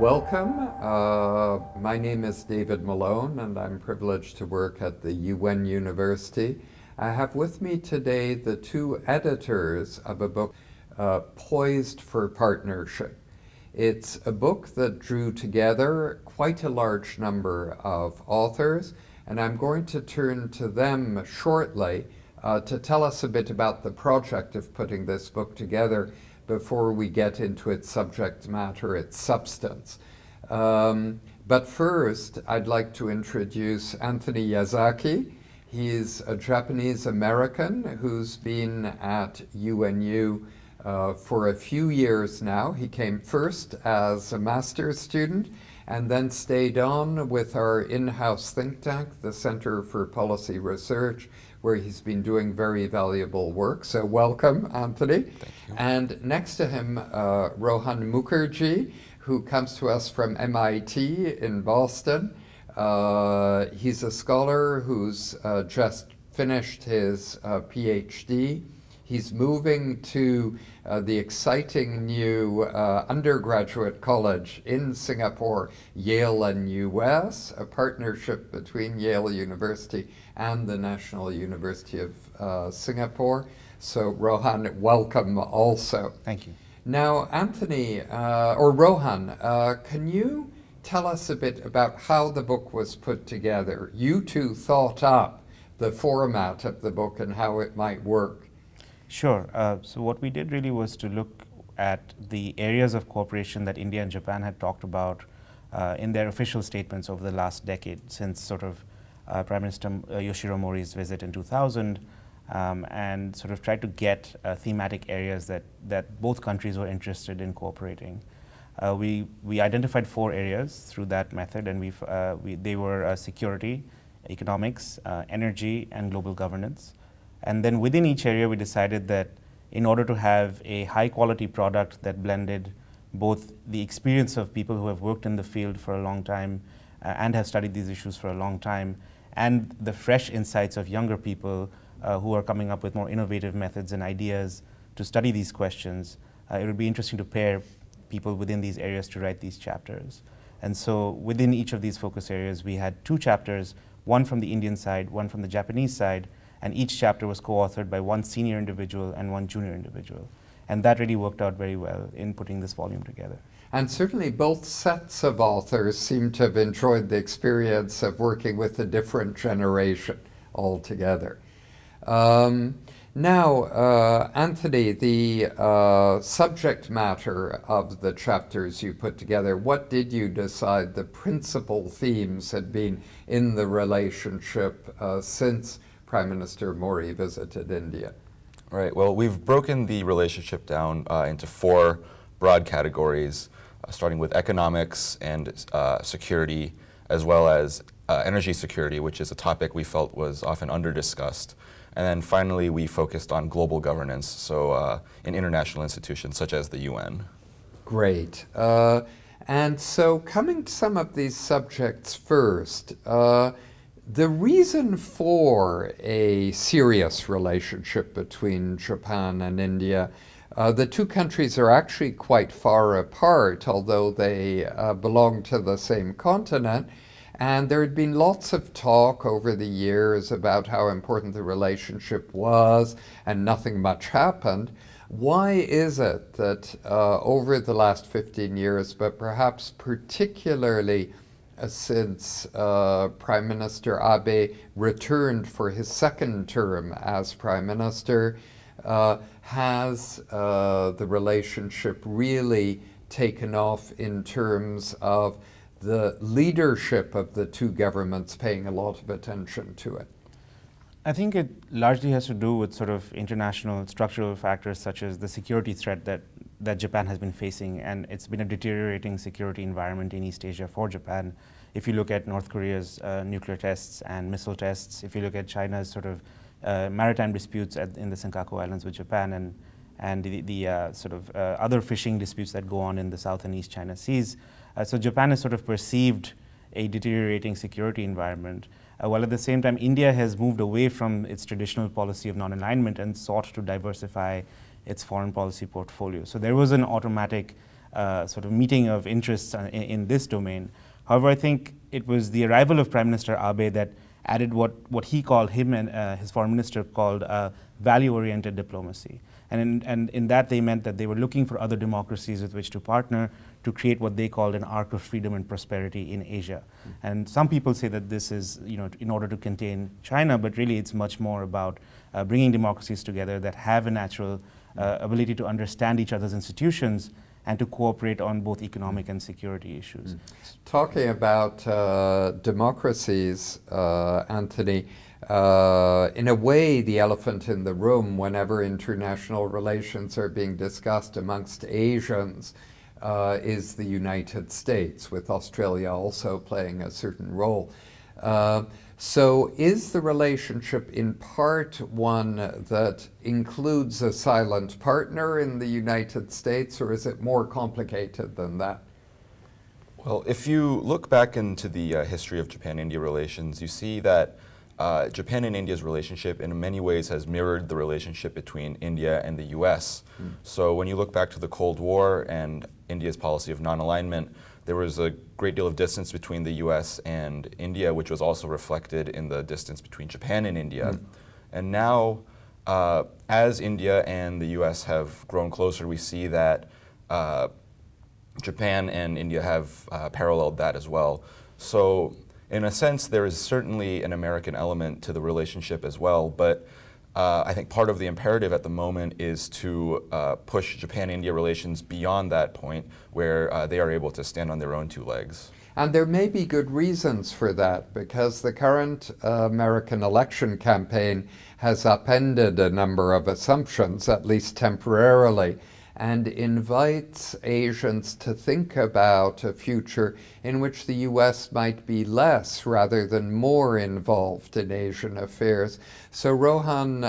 Welcome. My name is David Malone, and I'm privileged to work at the UN University. I have with me today the two editors of a book, Poised for Partnership. It's a book that drew together quite a large number of authors, and I'm going to turn to them shortly to tell us a bit about the project of putting this book together before we get into its subject matter, its substance. But first, I'd like to introduce Anthony Yazaki. He's a Japanese-American who's been at UNU for a few years now. He came first as a master's student and then stayed on with our in-house think tank, the Center for Policy Research, where he's been doing very valuable work. So welcome, Anthony. Thank you. And next to him, Rohan Mukherjee, who comes to us from MIT in Boston. He's a scholar who's just finished his PhD. He's moving to the exciting new undergraduate college in Singapore, Yale-NUS, a partnership between Yale University and the National University of Singapore. So Rohan, welcome also. Thank you. Now, Anthony, or Rohan, can you tell us a bit about how the book was put together? You two thought up the format of the book and how it might work. Sure. So what we did really was to look at the areas of cooperation that India and Japan had talked about in their official statements over the last decade, since sort of Prime Minister Yoshiro Mori's visit in 2000, and sort of tried to get thematic areas that both countries were interested in cooperating. We identified four areas through that method, and they were security, economics, energy, and global governance. And then within each area, we decided that in order to have a high quality product that blended both the experience of people who have worked in the field for a long time and have studied these issues for a long time, and the fresh insights of younger people who are coming up with more innovative methods and ideas to study these questions, it would be interesting to pair people within these areas to write these chapters. And so within each of these focus areas, we had two chapters, one from the Indian side, one from the Japanese side, and each chapter was co-authored by one senior individual and one junior individual. And that really worked out very well in putting this volume together. And certainly both sets of authors seem to have enjoyed the experience of working with a different generation altogether. Now, Anthony, the subject matter of the chapters you put together, what did you decide the principal themes had been in the relationship since Prime Minister Modi visited India? Right. Well, we've broken the relationship down into four broad categories, starting with economics and security, as well as energy security, which is a topic we felt was often under-discussed. And then finally, we focused on global governance, so in international institutions such as the UN. Great. And so coming to some of these subjects first, the reason for a serious relationship between Japan and India, the two countries are actually quite far apart, although they belong to the same continent. And there had been lots of talk over the years about how important the relationship was, and nothing much happened. Why is it that over the last 15 years, but perhaps particularly since Prime Minister Abe returned for his second term as Prime Minister, has the relationship really taken off in terms of the leadership of the two governments paying a lot of attention to it? I think it largely has to do with sort of international structural factors such as the security threat that Japan has been facing, and it's been a deteriorating security environment in East Asia for Japan. If you look at North Korea's nuclear tests and missile tests, if you look at China's sort of maritime disputes in the Senkaku Islands with Japan, and the other fishing disputes that go on in the South and East China Seas. So Japan has sort of perceived a deteriorating security environment, while at the same time India has moved away from its traditional policy of non-alignment and sought to diversify its foreign policy portfolio. So there was an automatic sort of meeting of interests in this domain. However, I think it was the arrival of Prime Minister Abe that added what he called, him and his foreign minister called, value-oriented diplomacy. And in that they meant that they were looking for other democracies with which to partner to create what they called an arc of freedom and prosperity in Asia. Mm-hmm. And some people say that this is, you know, in order to contain China, but really it's much more about bringing democracies together that have a natural ability to understand each other's institutions and to cooperate on both economic and security issues. Talking about democracies, Anthony, in a way the elephant in the room whenever international relations are being discussed amongst Asians is the United States, with Australia also playing a certain role. So is the relationship in part one that includes a silent partner in the United States, or is it more complicated than that? Well, if you look back into the history of Japan-India relations, you see that Japan and India's relationship in many ways has mirrored the relationship between India and the US. Mm. So when you look back to the Cold War and India's policy of non-alignment, there was a great deal of distance between the US and India, which was also reflected in the distance between Japan and India. Mm. And now, as India and the US have grown closer, we see that Japan and India have paralleled that as well. So in a sense, there is certainly an American element to the relationship as well, but I think part of the imperative at the moment is to push Japan-India relations beyond that point where they are able to stand on their own two legs. And there may be good reasons for that, because the current American election campaign has upended a number of assumptions, at least temporarily, and invites Asians to think about a future in which the US might be less rather than more involved in Asian affairs. So Rohan,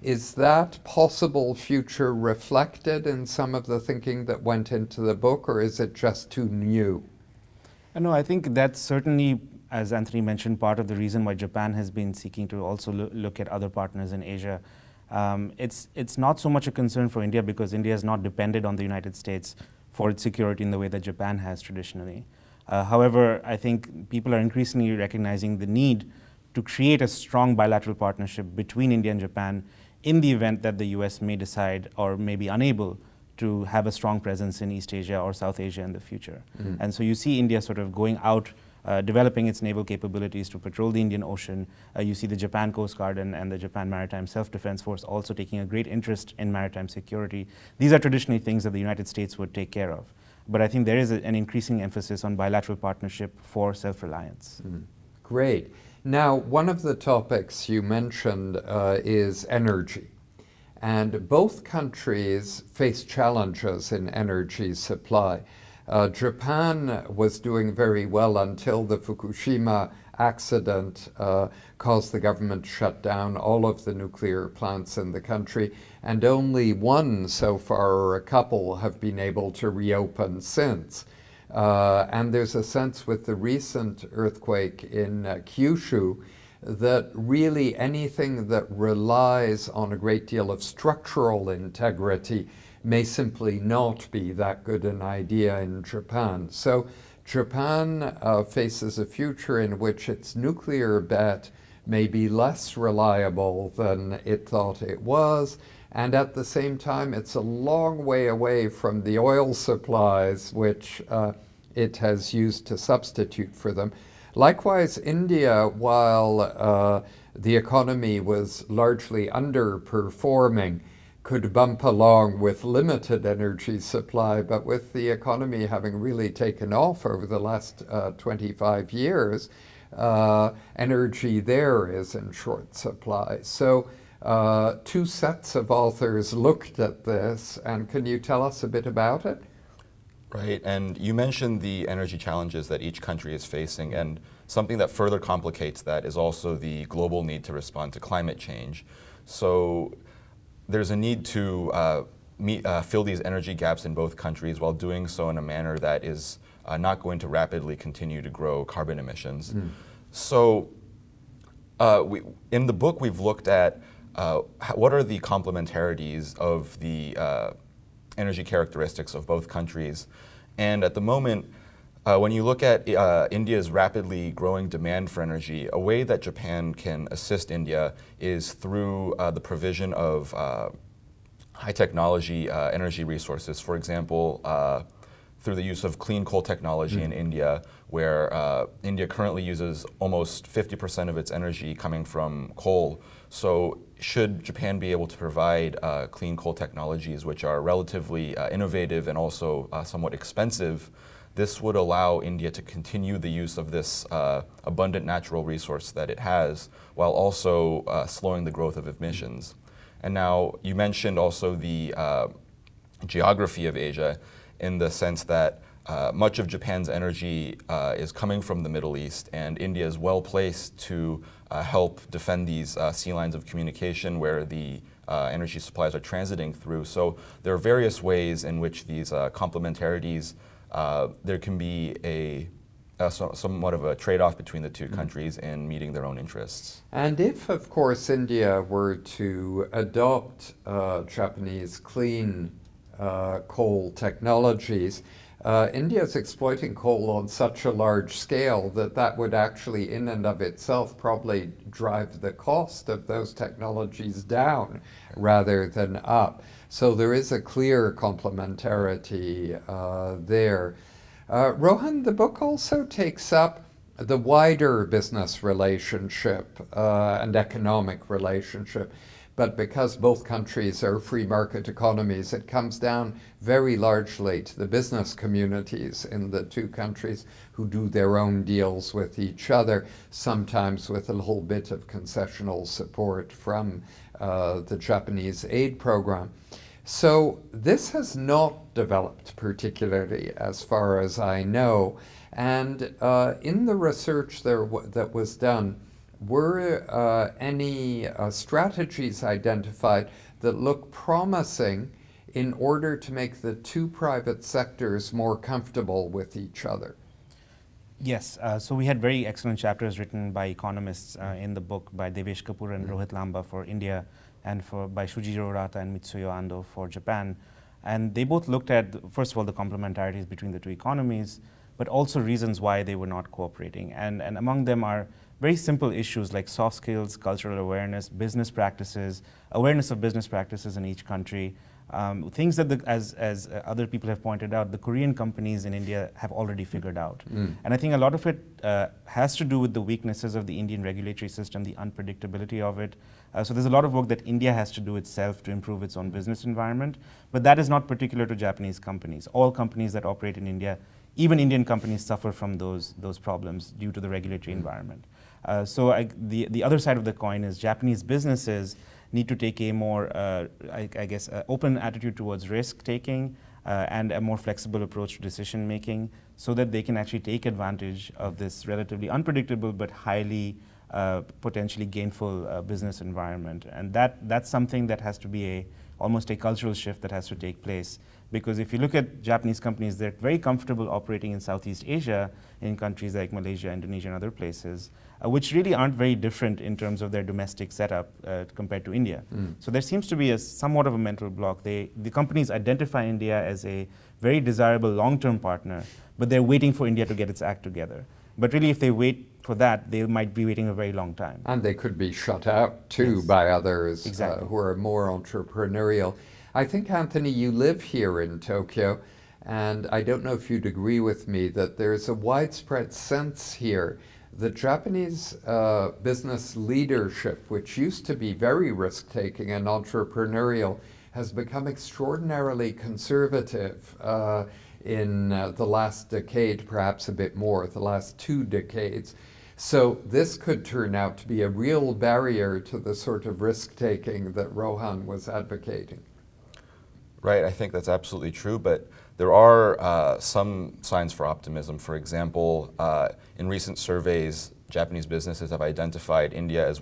is that possible future reflected in some of the thinking that went into the book, or is it just too new? No, I think that's certainly, as Anthony mentioned, part of the reason why Japan has been seeking to also look at other partners in Asia. It's not so much a concern for India, because India has not depended on the United States for its security in the way that Japan has traditionally. However, I think people are increasingly recognizing the need to create a strong bilateral partnership between India and Japan in the event that the US may decide or may be unable to have a strong presence in East Asia or South Asia in the future. Mm. And so you see India sort of going out, developing its naval capabilities to patrol the Indian Ocean. You see the Japan Coast Guard and the Japan Maritime Self-Defense Force also taking a great interest in maritime security. These are traditionally things that the United States would take care of. But I think there is an increasing emphasis on bilateral partnership for self-reliance. Mm. Great. Now, one of the topics you mentioned is energy. And both countries face challenges in energy supply. Japan was doing very well until the Fukushima accident caused the government to shut down all of the nuclear plants in the country, and only one so far, or a couple, have been able to reopen since. And there's a sense with the recent earthquake in Kyushu that really anything that relies on a great deal of structural integrity may simply not be that good an idea in Japan. So Japan faces a future in which its nuclear bet may be less reliable than it thought it was, and at the same time it's a long way away from the oil supplies which it has used to substitute for them. Likewise, India, while the economy was largely underperforming, could bump along with limited energy supply, but with the economy having really taken off over the last 25 years, energy there is in short supply. So two sets of authors looked at this, and can you tell us a bit about it? Right, and you mentioned the energy challenges that each country is facing, and something that further complicates that is also the global need to respond to climate change. So there's a need to fill these energy gaps in both countries while doing so in a manner that is not going to rapidly continue to grow carbon emissions. Mm. So in the book we've looked at what are the complementarities of the energy characteristics of both countries. And at the moment, when you look at India's rapidly growing demand for energy, a way that Japan can assist India is through the provision of high technology energy resources. For example, through the use of clean coal technology in India, where India currently uses almost 50% of its energy coming from coal. So should Japan be able to provide clean coal technologies, which are relatively innovative and also somewhat expensive, this would allow India to continue the use of this abundant natural resource that it has, while also slowing the growth of emissions. And now, you mentioned also the geography of Asia, in the sense that much of Japan's energy is coming from the Middle East, and India is well placed to help defend these sea lines of communication where the energy supplies are transiting through. So there are various ways in which these complementarities, there can be somewhat of a trade-off between the two countries in meeting their own interests. And if, of course, India were to adopt Japanese clean coal technologies, India is exploiting coal on such a large scale that that would actually in and of itself probably drive the cost of those technologies down rather than up. So there is a clear complementarity there. Rohan, the book also takes up the wider business relationship and economic relationship. But because both countries are free market economies, it comes down very largely to the business communities in the two countries who do their own deals with each other, sometimes with a little bit of concessional support from the Japanese aid program. So this has not developed particularly, as far as I know. And in the research that was done, were any strategies identified that look promising in order to make the two private sectors more comfortable with each other? Yes, so we had very excellent chapters written by economists in the book by Devesh Kapoor and Rohit Lamba for India, and by Shujiro Rata and Mitsuyo Ando for Japan. And they both looked at, first of all, the complementarities between the two economies, but also reasons why they were not cooperating. And among them are very simple issues like soft skills, cultural awareness, business practices, awareness of business practices in each country, things that, as other people have pointed out, the Korean companies in India have already figured out. And I think a lot of it has to do with the weaknesses of the Indian regulatory system, the unpredictability of it. So there's a lot of work that India has to do itself to improve its own business environment, but that is not particular to Japanese companies. All companies that operate in India, even Indian companies, suffer from those problems due to the regulatory environment. So the other side of the coin is Japanese businesses need to take a more, open attitude towards risk-taking and a more flexible approach to decision-making, so that they can actually take advantage of this relatively unpredictable but highly potentially gainful business environment. And that's something that has to be almost a cultural shift that has to take place. Because if you look at Japanese companies, they're very comfortable operating in Southeast Asia, in countries like Malaysia, Indonesia, and other places, which really aren't very different in terms of their domestic setup compared to India. So there seems to be somewhat of a mental block. The companies identify India as a very desirable long-term partner, but they're waiting for India to get its act together. But really, if they wait for that, they might be waiting a very long time. And they could be shut out, too, by others who are more entrepreneurial. I think, Anthony, you live here in Tokyo, and I don't know if you'd agree with me that there is a widespread sense here that Japanese business leadership, which used to be very risk-taking and entrepreneurial, has become extraordinarily conservative in the last decade, perhaps a bit more, the last 2 decades. So this could turn out to be a real barrier to the sort of risk-taking that Rohan was advocating. Right, I think that's absolutely true, but there are some signs for optimism. For example, in recent surveys, Japanese businesses have identified India as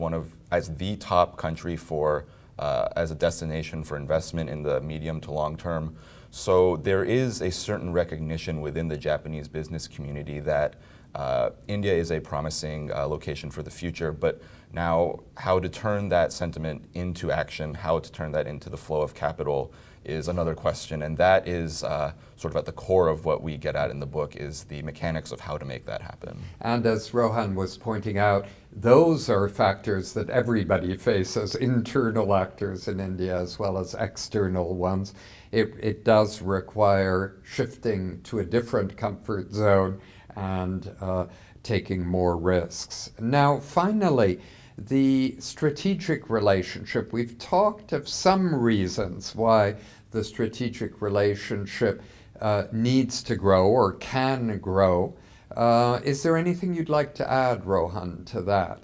the top country as a destination for investment in the medium to long term. So there is a certain recognition within the Japanese business community that India is a promising location for the future, but now how to turn that sentiment into action, how to turn that into the flow of capital is another question, and that is sort of at the core of what we get at in the book, is the mechanics of how to make that happen. And as Rohan was pointing out, those are factors that everybody faces, internal actors in India as well as external ones. It does require shifting to a different comfort zone and taking more risks. Now, finally, the strategic relationship. We've talked of some reasons why the strategic relationship needs to grow or can grow. Is there anything you'd like to add, Rohan, to that?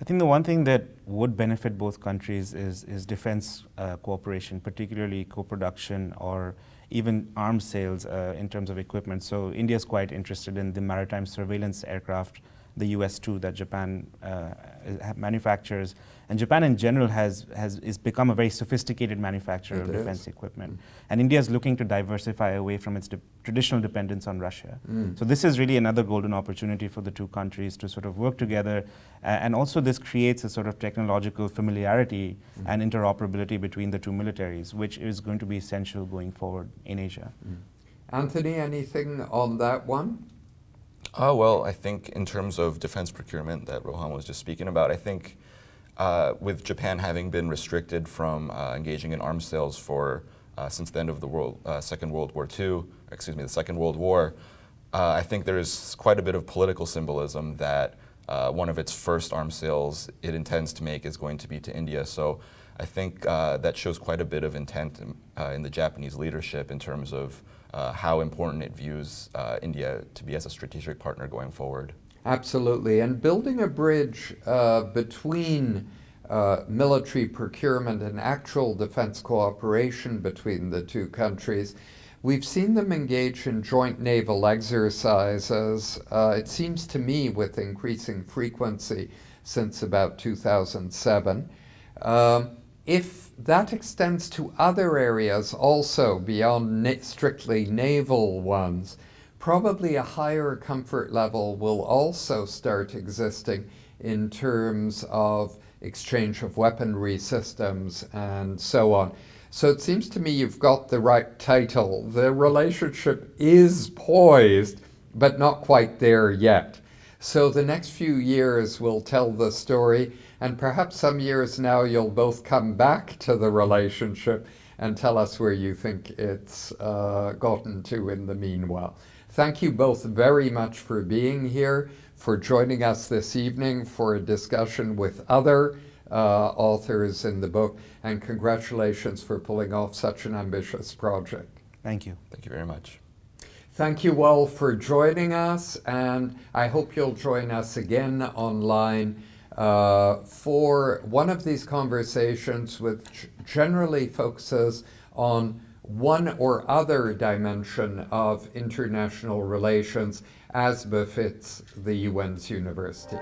I think the one thing that would benefit both countries is defense cooperation, particularly co-production or even arms sales in terms of equipment. So India is quite interested in the maritime surveillance aircraft, the US-2 that Japan manufactures, and Japan in general has become a very sophisticated manufacturer of defense equipment. And India is looking to diversify away from its traditional dependence on Russia. So this is really another golden opportunity for the two countries to sort of work together, and also this creates a sort of technological familiarity and interoperability between the two militaries, which is going to be essential going forward in Asia. Anthony, anything on that one? Well, I think in terms of defense procurement that Rohan was just speaking about, I think with Japan having been restricted from engaging in arms sales for since the end of the Second World War, I think there is quite a bit of political symbolism that one of its first arms sales it intends to make is going to be to India. So I think that shows quite a bit of intent in the Japanese leadership in terms of how important it views India to be as a strategic partner going forward. Absolutely, and building a bridge between military procurement and actual defense cooperation between the two countries. We've seen them engage in joint naval exercises, it seems to me, with increasing frequency since about 2007. If that extends to other areas also beyond strictly naval ones, probably a higher comfort level will also start existing in terms of exchange of weaponry systems and so on. So it seems to me you've got the right title. The relationship is poised, but not quite there yet. So the next few years will tell the story, and perhaps some years now you'll both come back to the relationship and tell us where you think it's gotten to in the meanwhile. Thank you both very much for being here, for joining us this evening for a discussion with other authors in the book, and congratulations for pulling off such an ambitious project. Thank you. Thank you very much. Thank you all for joining us, and I hope you'll join us again online for one of these conversations, which generally focuses on one or other dimension of international relations as befits the UN's university.